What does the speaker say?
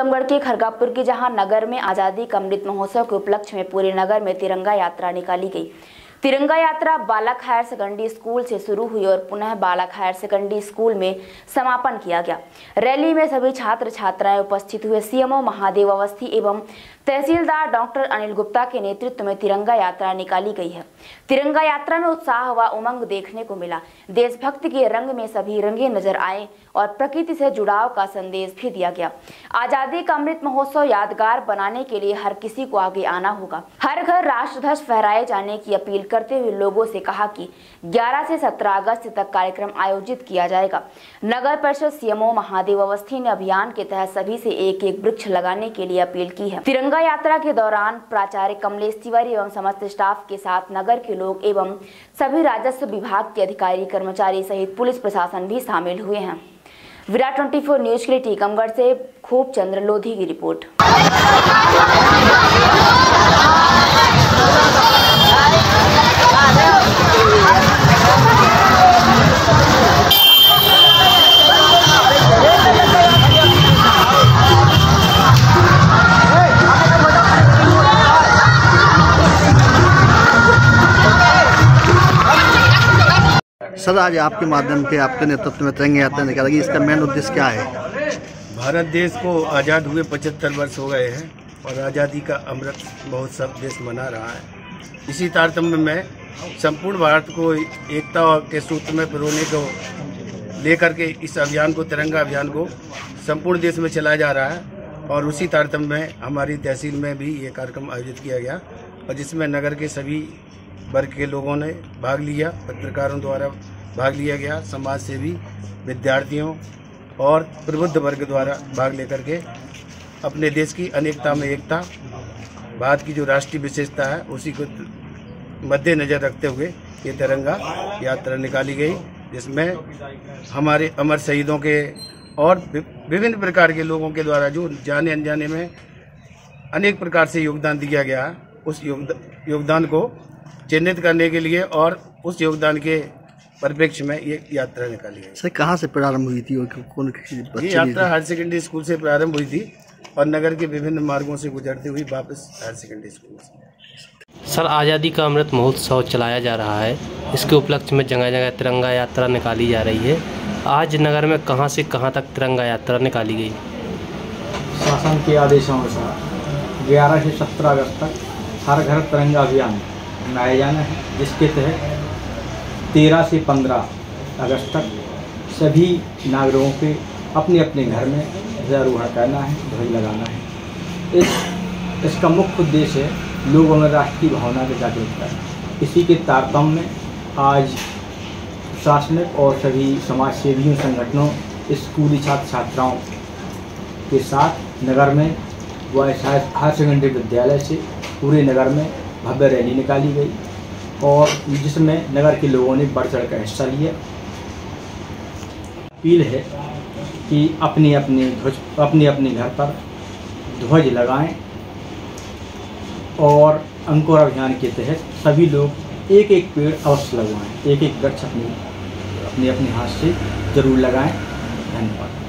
टीकमगढ़ के खरगापुर के जहां नगर में आज़ादी का अमृत महोत्सव के उपलक्ष्य में पूरे नगर में तिरंगा यात्रा निकाली गई। तिरंगा यात्रा बालक हायर सेकेंडरी स्कूल से शुरू हुई और पुनः बालक हायर सेकेंडरी स्कूल में समापन किया गया। रैली में सभी छात्र छात्राएं उपस्थित हुए। सीएमओ महादेव अवस्थी एवं तहसीलदार डॉक्टर अनिल गुप्ता के नेतृत्व में तिरंगा यात्रा निकाली गई है। तिरंगा यात्रा में उत्साह व उमंग देखने को मिला। देशभक्ति के रंग में सभी रंगे नजर आए और प्रकृति से जुड़ाव का संदेश भी दिया गया। आजादी का अमृत महोत्सव यादगार बनाने के लिए हर किसी को आगे आना होगा। हर घर राष्ट्रध्वज फहराए जाने की अपील करते हुए लोगों से कहा कि 11 से 17 अगस्त तक कार्यक्रम आयोजित किया जाएगा। नगर परिषद सीएमओ महादेव अवस्थी ने अभियान के तहत सभी से एक-एक वृक्ष लगाने के लिए अपील की है। तिरंगा यात्रा के दौरान प्राचार्य कमलेश तिवारी एवं समस्त स्टाफ के साथ नगर के लोग एवं सभी राजस्व विभाग के अधिकारी कर्मचारी सहित पुलिस प्रशासन भी शामिल हुए हैं। विराट 24 न्यूज के लिए टीकमगढ़ से खूब चंद्र लोधी की रिपोर्ट। सर, आज आपके माध्यम के आपके नेतृत्व में तिरंगा यात्रा निकालेगी, इसका मेन उद्देश्य क्या है? भारत देश को आज़ाद हुए 75 वर्ष हो गए हैं और आज़ादी का अमृत महोत्सव देश मना रहा है। इसी तारतम्य में संपूर्ण भारत को एकता के सूत्र में पिरोने को लेकर के इस अभियान को तिरंगा अभियान को संपूर्ण देश में चलाया जा रहा है और उसी तारतम्य में हमारी तहसील में भी ये कार्यक्रम आयोजित किया गया और जिसमें नगर के सभी वर्ग के लोगों ने भाग लिया, पत्रकारों द्वारा भाग लिया गया, समाज सेवी विद्यार्थियों और प्रबुद्ध वर्ग द्वारा भाग लेकर के अपने देश की अनेकता में एकता, भारत की जो राष्ट्रीय विशेषता है उसी को मद्देनज़र रखते हुए ये तिरंगा यात्रा निकाली गई, जिसमें हमारे अमर शहीदों के और विभिन्न प्रकार के लोगों के द्वारा जो जाने अनजाने में अनेक प्रकार से योगदान दिया गया, उस योगदान को चिन्हित करने के लिए और उस योगदान के परिप्रेक्ष्य में ये यात्रा निकाली गई। सर, कहाँ से प्रारंभ हुई थी? ये यात्रा हायर सेकेंडरी स्कूल से प्रारंभ हुई थी और नगर के विभिन्न मार्गों से गुजरते हुए वापस हायर सेकेंडरी स्कूल से। सर, आज़ादी का अमृत महोत्सव चलाया जा रहा है, इसके उपलक्ष्य में जगह जगह तिरंगा यात्रा निकाली जा रही है। आज नगर में कहाँ से कहाँ तक तिरंगा यात्रा निकाली गई? शासन के आदेशानुसार 11 से 17 अगस्त तक हर घर तिरंगा अभियान मनाया जाना है, जिसके तहत 13 से 15 अगस्त तक सभी नागरिकों के अपने अपने घर में ध्वजारोहण करना है, ध्वज लगाना है। इसका मुख्य उद्देश्य है लोगों में राष्ट्र की भावना को जागृत करना। इसी के तारतम्य में आज प्रशासनिक और सभी समाज सेवियों संगठनों, स्कूली छात्र छात्राओं के साथ नगर में व हायर सेकेंडरी विद्यालय से पूरे नगर में भव्य रैली निकाली गई और जिसमें नगर के लोगों ने बढ़ चढ़ कर हिस्सा लिया। अपील है कि अपने अपने घर पर ध्वज लगाएं और अंकुर अभियान के तहत सभी लोग एक एक पेड़ अवश्य लगवाएं, एक एक वृक्ष अपने अपने हाथ से जरूर लगाएं। धन्यवाद।